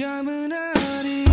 Yamanari.